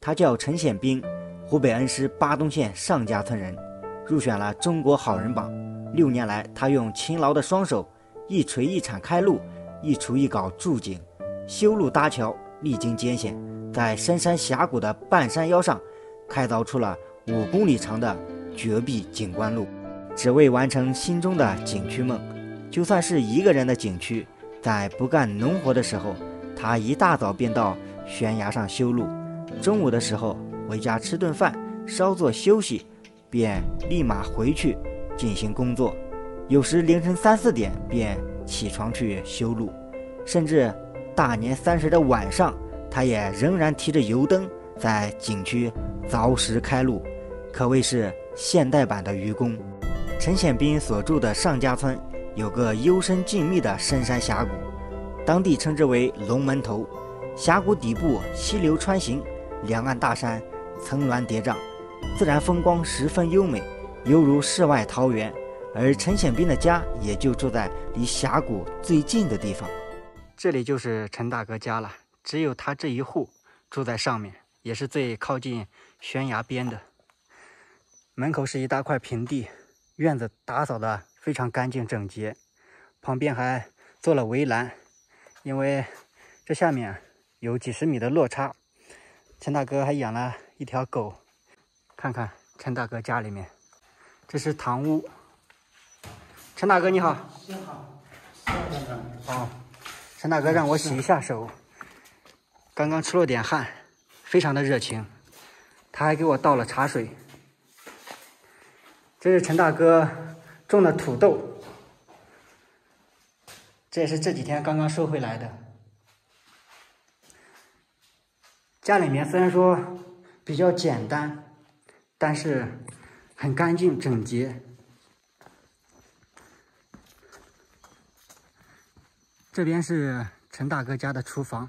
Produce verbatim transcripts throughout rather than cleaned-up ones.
他叫陈显兵，湖北恩施巴东县上家村人，入选了中国好人榜。六年来，他用勤劳的双手，一锤一铲开路，一锄一镐筑井，修路搭桥，历经艰险，在深山峡谷的半山腰上，开凿出了五公里长的绝壁景观路，只为完成心中的景区梦。就算是一个人的景区，在不干农活的时候，他一大早便到悬崖上修路，中午的时候回家吃顿饭，稍作休息，便立马回去进行工作。有时凌晨三四点便起床去修路，甚至大年三十的晚上，他也仍然提着油灯在景区凿石开路，可谓是现代版的愚公。陈显斌所住的上家村有个幽深静谧的深山峡谷，当地称之为龙门头。峡谷底部溪流穿行，两岸大山层峦叠嶂，自然风光十分优美，犹如世外桃源。而陈显斌的家也就住在离峡谷最近的地方。这里就是陈大哥家了，只有他这一户住在上面，也是最靠近悬崖边的。门口是一大块平地，院子打扫的非常干净整洁，旁边还做了围栏，因为这下面有几十米的落差。陈大哥还养了一条狗。看看陈大哥家里面，这是堂屋。陈大哥你好。你好。哦，陈大哥让我洗一下手，刚刚出了点汗，非常的热情。他还给我倒了茶水。这是陈大哥种的土豆，这也是这几天刚刚收回来的。家里面虽然说比较简单，但是很干净整洁。这边是陈大哥家的厨房，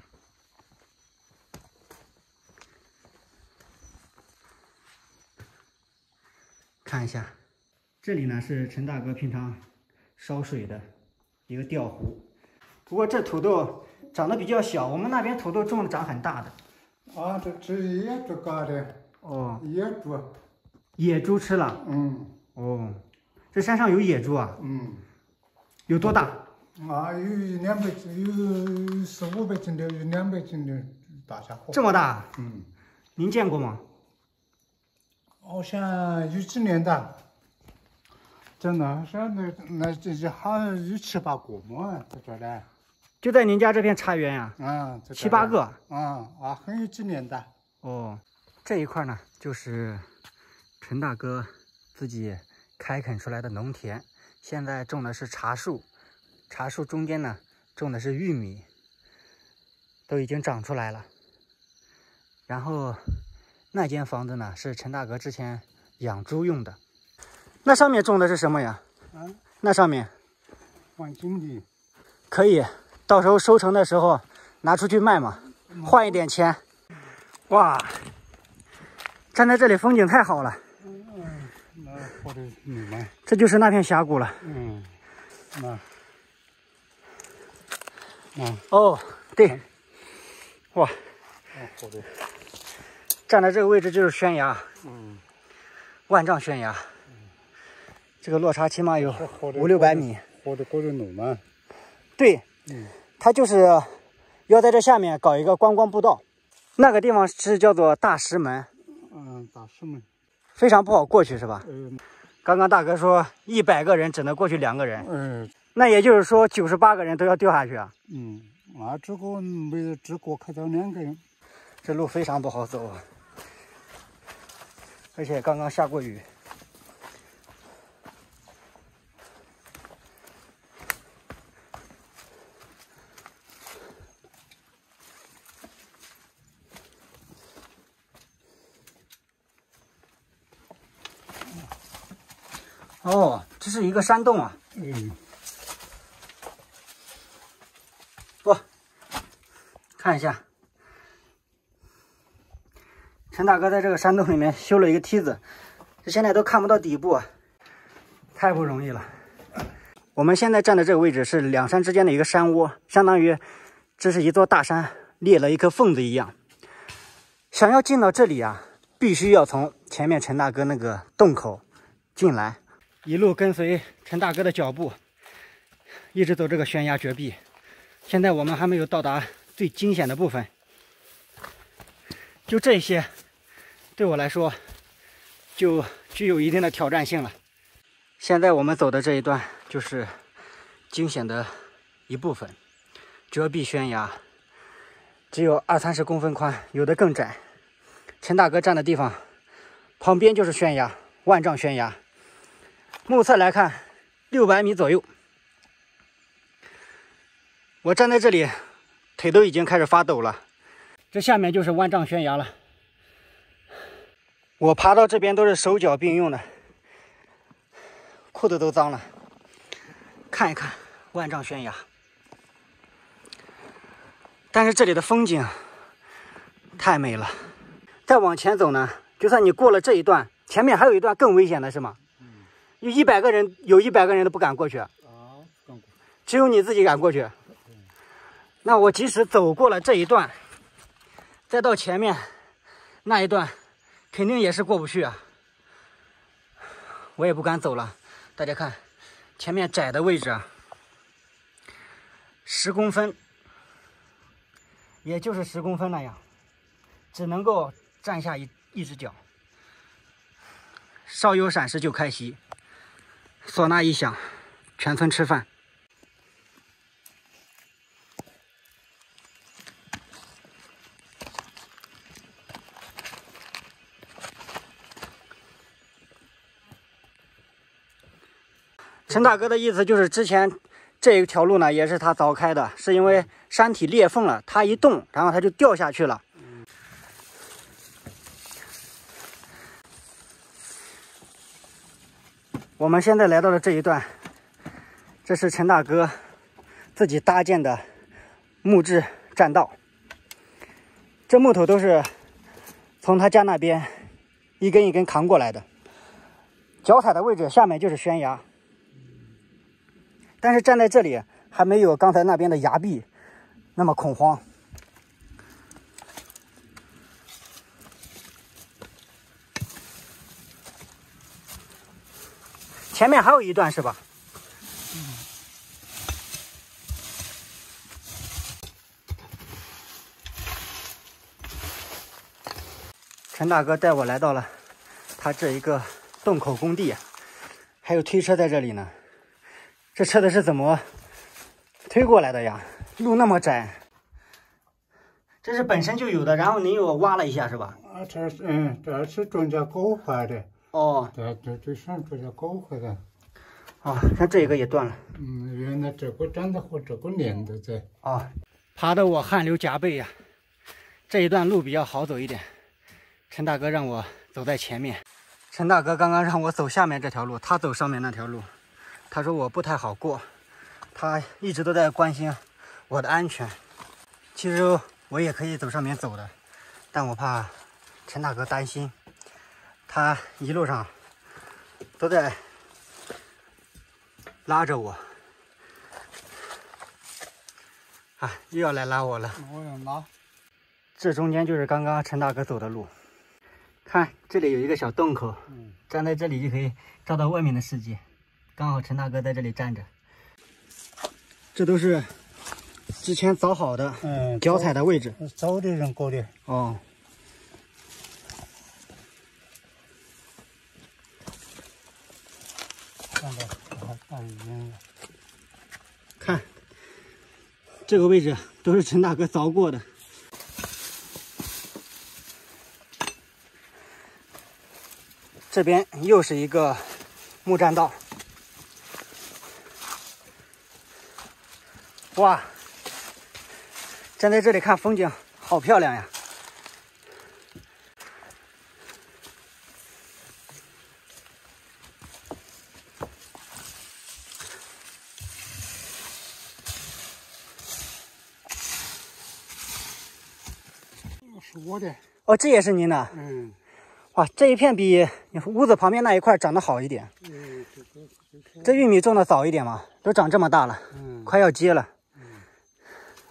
看一下，这里呢是陈大哥平常烧水的一个吊壶。不过这土豆长得比较小，我们那边土豆种的长很大的。啊，这吃野猪干的。哦，野猪，野猪吃了。嗯。哦，这山上有野猪啊。嗯。有多大？啊，有两百斤，有四五百斤的，有两百斤的大家伙。这么大？嗯。您见过吗？好像有几年大。真的，像那那这这好像有七八个么？在这嘞。就在您家这片茶园呀、啊，啊、嗯，七八个，嗯啊，很有纪念的。哦，这一块呢，就是陈大哥自己开垦出来的农田，现在种的是茶树，茶树中间呢种的是玉米，都已经长出来了。然后那间房子呢，是陈大哥之前养猪用的。那上面种的是什么呀？嗯，那上面换金的，可以。到时候收成的时候拿出去卖嘛，换一点钱。哇，站在这里风景太好了。这就是那片峡谷了。嗯，那，哦，对，哇，站在这个位置就是悬崖。嗯，万丈悬崖。这个落差起码有五六百米。对。嗯。他就是要在这下面搞一个观光步道，那个地方是叫做大石门。嗯，大石门非常不好过去是吧？嗯。刚刚大哥说一百个人只能过去两个人。嗯。那也就是说九十八个人都要掉下去啊。嗯，啊，只过没只过开到两个人。这路非常不好走，而且刚刚下过雨。哦，这是一个山洞啊！嗯，不，看一下，陈大哥在这个山洞里面修了一个梯子，这现在都看不到底部啊，太不容易了。我们现在站的这个位置是两山之间的一个山窝，相当于这是一座大山裂了一颗缝子一样。想要进到这里啊，必须要从前面陈大哥那个洞口进来，一路跟随陈大哥的脚步，一直走这个悬崖绝壁。现在我们还没有到达最惊险的部分，就这些对我来说就具有一定的挑战性了。现在我们走的这一段就是惊险的一部分，绝壁悬崖，只有二三十公分宽，有的更窄。陈大哥站的地方旁边就是悬崖，万丈悬崖，目测来看六百米左右。我站在这里，腿都已经开始发抖了。这下面就是万丈悬崖了。我爬到这边都是手脚并用的，裤子都脏了。看一看万丈悬崖，但是这里的风景太美了。再往前走呢，就算你过了这一段，前面还有一段更危险的是吗？嗯。有一百个人，有一百个人都不敢过去。啊，只有你自己敢过去。那我即使走过了这一段，再到前面那一段，肯定也是过不去啊。我也不敢走了。大家看，前面窄的位置啊，十公分，也就是十公分那样，只能够站下一一只脚。稍有闪失就开席，唢呐一响，全村吃饭。陈大哥的意思就是，之前这一条路呢也是他凿开的，是因为山体裂缝了，他一动，然后他就掉下去了。我们现在来到了这一段，这是陈大哥自己搭建的木质栈道，这木头都是从他家那边一根一根扛过来的。脚踩的位置下面就是悬崖。但是站在这里还没有刚才那边的崖壁那么恐慌。前面还有一段是吧？嗯。陈大哥带我来到了他这一个洞口工地，还有推车在这里呢。这车子是怎么推过来的呀？路那么窄，这是本身就有的，然后您又挖了一下是吧？啊，这是嗯，这是专家搞坏的。哦，这这这是专家搞坏的。啊，像这个也断了。嗯，原来这个粘的和这个连的在。啊，爬得我汗流浃背呀。这一段路比较好走一点，陈大哥让我走在前面。陈大哥刚刚让我走下面这条路，他走上面那条路。他说我不太好过，他一直都在关心我的安全。其实我也可以走上面走的，但我怕陈大哥担心。他一路上都在拉着我，啊，又要来拉我了。我想拉。这中间就是刚刚陈大哥走的路。看，这里有一个小洞口，站在这里就可以照到外面的世界。刚好陈大哥在这里站着，这都是之前凿好的，嗯，脚踩的位置，凿的人搞的。哦，看到，看这个位置都是陈大哥凿过的。这边又是一个木栈道。哇，站在这里看风景，好漂亮呀！是我的哦，这也是您的。嗯，哇，这一片比屋子旁边那一块长得好一点。嗯，这玉米种的早一点嘛，都长这么大了，嗯，快要结了。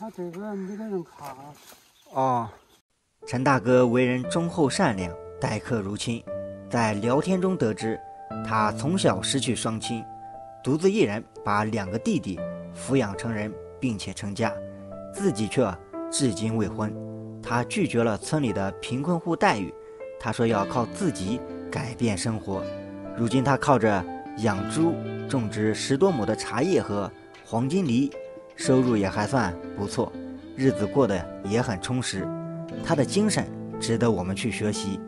他这个没个人看。哦，陈大哥为人忠厚善良，待客如亲。在聊天中得知，他从小失去双亲，独自一人把两个弟弟抚养成人，并且成家，自己却至今未婚。他拒绝了村里的贫困户待遇，他说要靠自己改变生活。如今他靠着养猪、种植十多亩的茶叶和黄金梨，收入也还算不错，日子过得也很充实。他的精神值得我们去学习。